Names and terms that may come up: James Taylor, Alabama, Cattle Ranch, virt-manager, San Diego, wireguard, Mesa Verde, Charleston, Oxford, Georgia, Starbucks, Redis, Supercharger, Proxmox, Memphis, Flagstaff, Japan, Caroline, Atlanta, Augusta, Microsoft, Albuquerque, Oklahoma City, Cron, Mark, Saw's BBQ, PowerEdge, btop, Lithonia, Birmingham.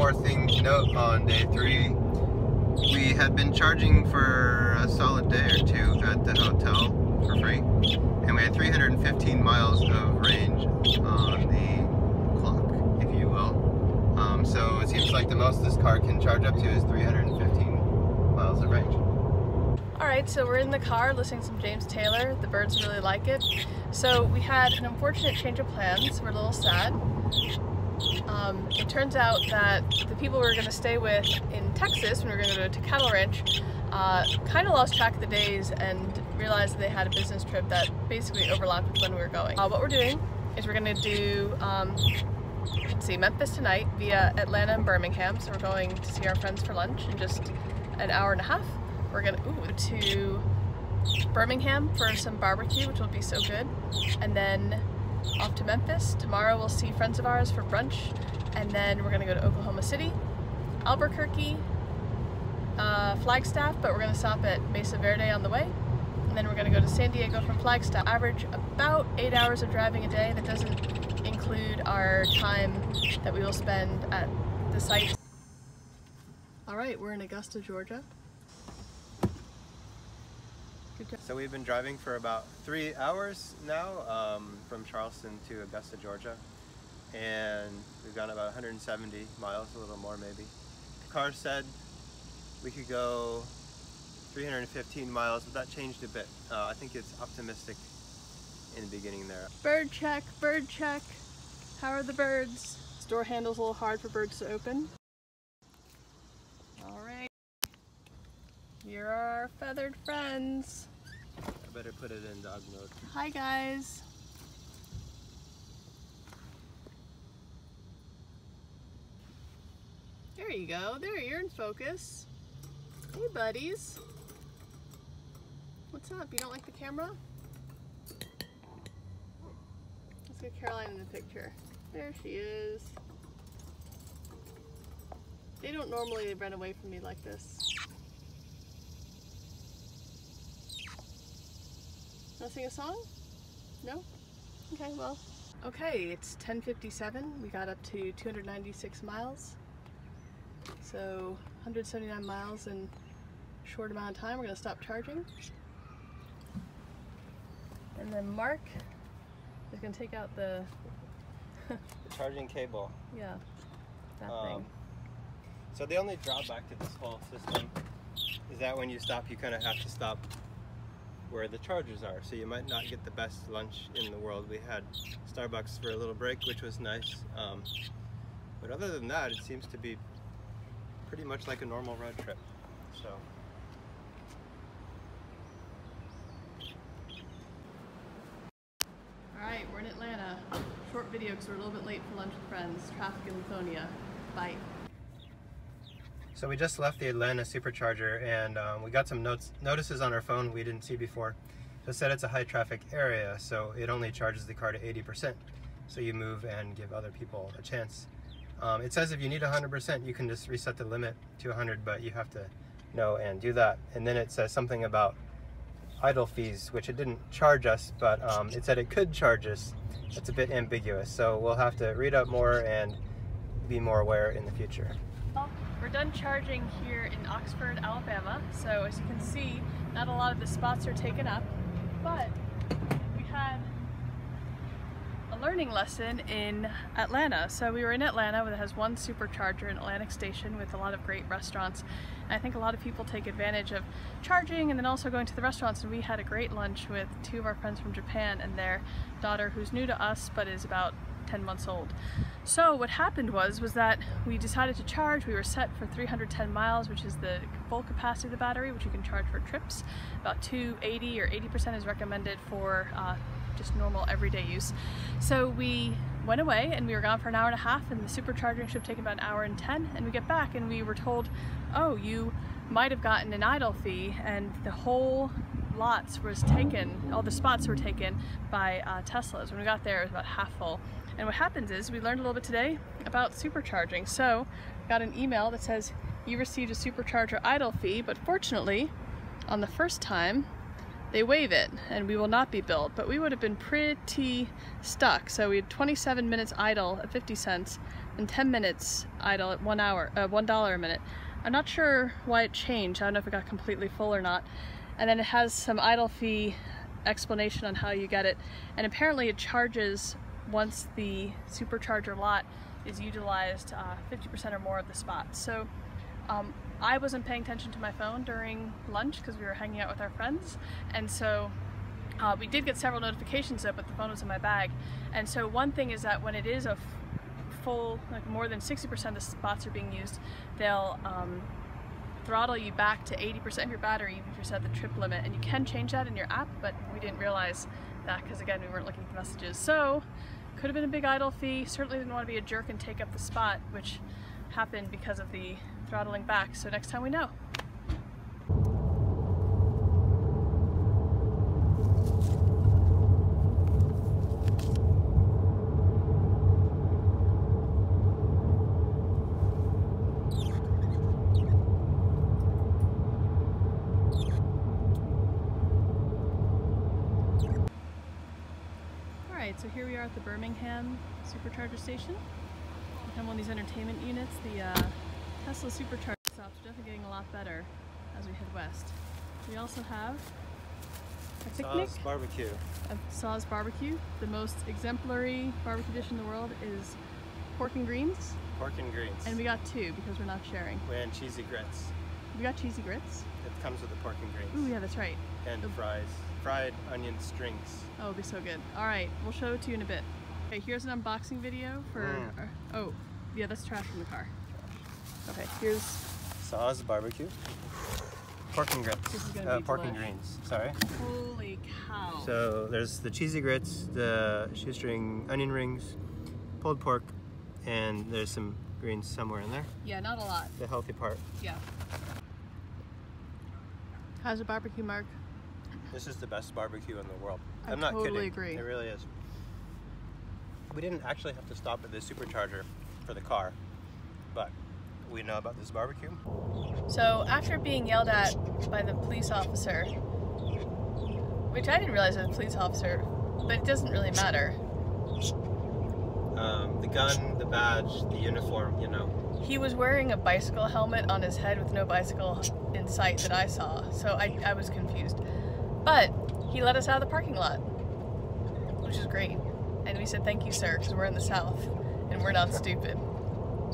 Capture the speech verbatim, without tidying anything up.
more thing to note on day three. We had been charging for a solid day or two at the hotel for free, and we had three hundred fifteen miles of range on the clock, if you will. Um, so it seems like the most this car can charge up to is three hundred fifteen miles of range. Alright, so we're in the car listening to some James Taylor. The birds really like it. So we had an unfortunate change of plans. We're a little sad. Um, it turns out that the people we were going to stay with in Texas, when we were going to go to Cattle Ranch, uh, kind of lost track of the days and realized that they had a business trip that basically overlapped with when we were going. Uh, what we're doing is we're going to do, um, let's see, Memphis tonight via Atlanta and Birmingham. So we're going to see our friends for lunch in just an hour and a half. We're going to Birmingham for some barbecue, which will be so good, and then off to Memphis. Tomorrow we'll see friends of ours for brunch, and then we're going to go to Oklahoma City, Albuquerque, uh, Flagstaff, but we're going to stop at Mesa Verde on the way, and then we're going to go to San Diego from Flagstaff. Average about eight hours of driving a day. That doesn't include our time that we will spend at the site. Alright, we're in Augusta, Georgia. So we've been driving for about three hours now, um, from Charleston to Augusta, Georgia, and we've gone about one hundred seventy miles, a little more maybe. The car said we could go three hundred fifteen miles, but that changed a bit. Uh, I think it's optimistic in the beginning there. Bird check, bird check. How are the birds? This door handle's a little hard for birds to open. All right. Here are our feathered friends. I better put it in dog mode. Hi guys. There you go. There, you're in focus. Hey buddies. What's up? You don't like the camera? Let's get Caroline in the picture. There she is. They don't normally run away from me like this. Wanna sing a song? No? Okay, well. Okay, it's ten fifty-seven. We got up to two hundred ninety-six miles. So one hundred seventy-nine miles in a short amount of time. We're gonna stop charging. And then Mark is gonna take out the... the charging cable. Yeah, that um, thing. So the only drawback to this whole system is that when you stop, you kinda have to stop where the chargers are, so you might not get the best lunch in the world. We had Starbucks for a little break, which was nice, um, but other than that, it seems to be pretty much like a normal road trip. So all right, we're in Atlanta. Short video because we're a little bit late for lunch with friends. Traffic in Lithonia. Bye. So we just left the Atlanta supercharger, and um, we got some notes, notices on our phone we didn't see before. Just said it's a high traffic area, so it only charges the car to eighty percent. So you move and give other people a chance. Um, it says if you need one hundred percent, you can just reset the limit to one hundred, but you have to know and do that. And then it says something about idle fees, which it didn't charge us, but um, it said it could charge us. It's a bit ambiguous, so we'll have to read up more and be more aware in the future. We're done charging here in Oxford, Alabama, so as you can see, not a lot of the spots are taken up, but we had a learning lesson in Atlanta. So we were in Atlanta, where it has one supercharger in Atlantic Station with a lot of great restaurants, and I think a lot of people take advantage of charging and then also going to the restaurants, and we had a great lunch with two of our friends from Japan and their daughter, who's new to us but is about ten months old. So what happened was was that we decided to charge. We were set for three hundred ten miles, which is the full capacity of the battery, which you can charge for trips. About two eighty or eighty percent is recommended for uh, just normal everyday use. So we went away and we were gone for an hour and a half, and the supercharging should have taken about an hour and ten, and we get back and we were told, oh, you might have gotten an idle fee, and the whole lots was taken, all the spots were taken by uh, Teslas. When we got there, it was about half full. And what happens is, we learned a little bit today about supercharging. So, got an email that says, you received a supercharger idle fee, but fortunately, on the first time, they waive it and we will not be billed, but we would have been pretty stuck. So we had twenty-seven minutes idle at fifty cents and ten minutes idle at one hour, uh, one dollar a minute. I'm not sure why it changed. I don't know if it got completely full or not. And then it has some idle fee explanation on how you get it. And apparently it charges once the supercharger lot is utilized uh, fifty percent or more of the spot. So um, I wasn't paying attention to my phone during lunch because we were hanging out with our friends. And so uh, we did get several notifications though, but the phone was in my bag. And so one thing is that when it is a full, like more than sixty percent of the spots are being used, they'll um, throttle you back to eighty percent of your battery even if you're set the trip limit. And you can change that in your app, but we didn't realize that because again, we weren't looking at the messages. So could have been a big idle fee. Certainly didn't want to be a jerk and take up the spot, which happened because of the throttling back. So next time we know. So here we are at the Birmingham Supercharger Station. We have one of these entertainment units. The uh, Tesla Supercharger stops are definitely getting a lot better as we head west. We also have a picnic. Saw's B B Q. A Saw's B B Q. The most exemplary barbecue dish in the world is pork and greens. Pork and greens. And we got two because we're not sharing. And cheesy grits. We got cheesy grits. It comes with the pork and greens. Ooh, yeah, that's right. And the fries. Fried onion strings. Oh, it'll be so good. All right, we'll show it to you in a bit. Okay, here's an unboxing video for, mm. our, oh, yeah, that's trash in the car. Okay, here's Saw's barbecue. Pork and grits. This is gonna uh, be pork and greens, sorry. Holy cow. So there's the cheesy grits, the shoestring onion rings, pulled pork, and there's some greens somewhere in there. Yeah, not a lot. The healthy part. Yeah. How's the barbecue, Mark? This is the best barbecue in the world. I I'm not totally kidding. Agree. It really is. We didn't actually have to stop at the supercharger for the car, but we know about this barbecue. So after being yelled at by the police officer, which I didn't realize was a police officer, but it doesn't really matter. Um, the gun, the badge, the uniform, you know. He was wearing a bicycle helmet on his head with no bicycle in sight that I saw, so I, I was confused. But he let us out of the parking lot, which is great. And we said, thank you, sir, because we're in the South and we're not stupid.